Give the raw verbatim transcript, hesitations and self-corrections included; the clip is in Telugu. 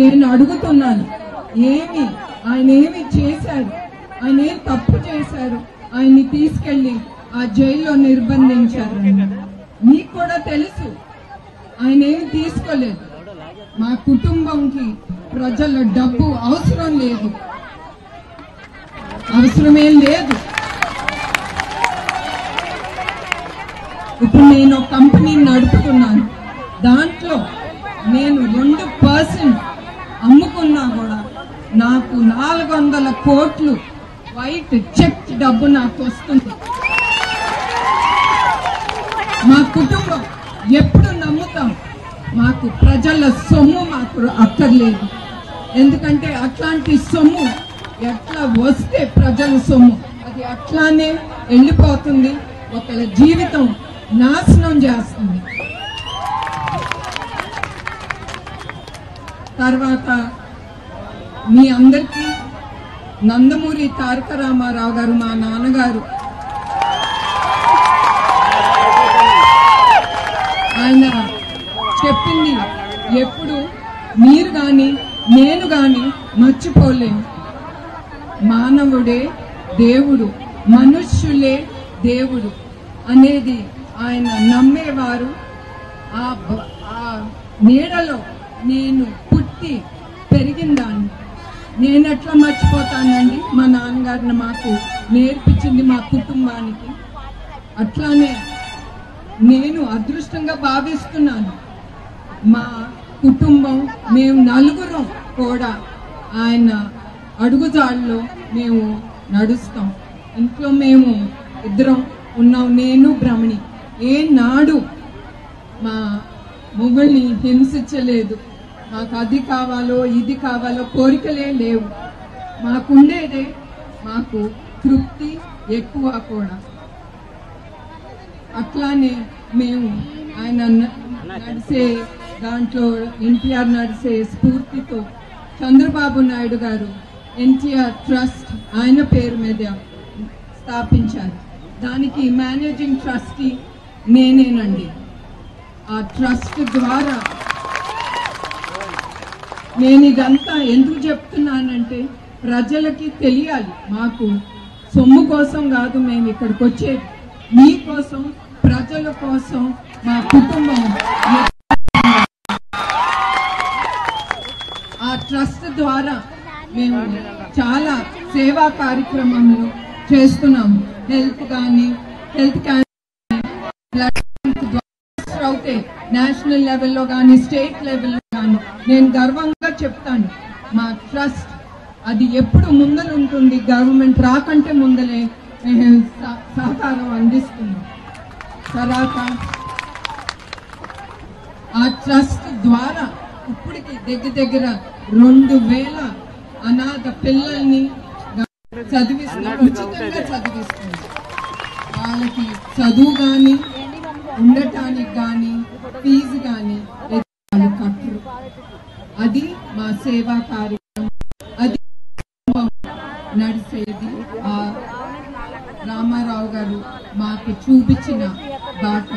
నేను అడుగుతున్నాను ఏమి ఆయన ఏమి చేశారు ఆయన ఏం తప్పు చేశారు ఆయన్ని తీసుకెళ్లి ఆ జైల్లో నిర్బంధించారు మీకు కూడా తెలుసు ఆయన ఏమి తీసుకోలేదు మా కుటుంబంకి ప్రజల డబ్బు అవసరం లేదు అవసరమే లేదు ఇప్పుడు నేను కంపెనీ నడుపుతున్నాను దాంట్లో నేను రెండు పర్సెంట్ అమ్ముకున్నా కూడా నాకు నాలుగు వందల కోట్లు వైట్ చెక్ డబ్బు నాకు వస్తుంది మా కుటుంబం ఎప్పుడు నమ్ముతాం మాకు ప్రజల సొమ్ము మాకు అక్కర్లేదు ఎందుకంటే అట్లాంటి సొమ్ము ఎట్లా వస్తే ప్రజల సొమ్ము అది అట్లానే వెళ్ళిపోతుంది ఒకళ్ళ జీవితం నాశనం చేస్తుంది తర్వాత మీ అందరికీ నందమూరి తారక రామారావు గారు మా నాన్నగారు ఆయన చెప్పింది ఎప్పుడు మీరు గాని నేను గాని మర్చిపోలేము మానవుడే దేవుడు మనుష్యులే దేవుడు అనేది ఆయన నమ్మేవారు ఆ నీడలో నేను పుట్టి పెరిగిందాన్ని నేను ఎట్లా మర్చిపోతానండి మా నాన్నగారిని మాకు నేర్పించింది మా కుటుంబానికి అట్లానే నేను అదృష్టంగా భావిస్తున్నాను మా కుటుంబం మేము నలుగురం కూడా ఆయన అడుగుజాడలో మేము నడుస్తాం ఇంట్లో మేము ఇద్దరం ఉన్నాం నేను బ్రహ్మణి ఏ నాడు మా మొగుల్ని హింసించలేదు మాకు అది కావాలో ఇది కావాలో కోరికలే లేవు మాకుండేదే మాకు తృప్తి ఎక్కువ కూడా అట్లానే మేము ఆయన నడిసే దాంట్లో ఎన్టీఆర్ నడిసే స్ఫూర్తితో చంద్రబాబు నాయుడు గారు ఎన్టీఆర్ ట్రస్ట్ ఆయన పేరు మీద స్థాపించారు దానికి మేనేజింగ్ ట్రస్టీ నేనేనండి ఆ ట్రస్ట్ ద్వారా నేను ఇదంతా ఎందుకు చెప్తున్నానంటే ప్రజలకి తెలియాలి మాకు సొమ్ము కోసం కాదు మేము ఇక్కడికి వచ్చేది మీకోసం ప్రజల కోసం మా కుటుంబం ఆ ట్రస్ట్ ద్వారా మేము చాలా సేవా కార్యక్రమాలు చేస్తున్నాము హెల్త్ కానీ హెల్త్ క్యాంప్ అవుతే నేషనల్ లెవెల్లో కానీ స్టేట్ లెవెల్లో కానీ నేను గర్వంగా చెప్తాను మా ట్రస్ట్ అది ఎప్పుడు ముందలుంటుంది గవర్నమెంట్ రాకంటే ముందలే సహకారం అందిస్తుంది తర్వాత ఆ ట్రస్ట్ ద్వారా ఇప్పటికి దగ్గర దగ్గర రెండు వేల అనాథ పిల్లల్ని చదివిస్తుంది ఉచితంగా చదివిస్తుంది వాళ్ళకి చదువు కానీ ఉండటానికి కానీ ఫీజు కానీ కట్టరు అది మా సేవా కార్యక్రమం అది నడిసేది ఆ రామారావు గారు మాకు చూపించిన బాట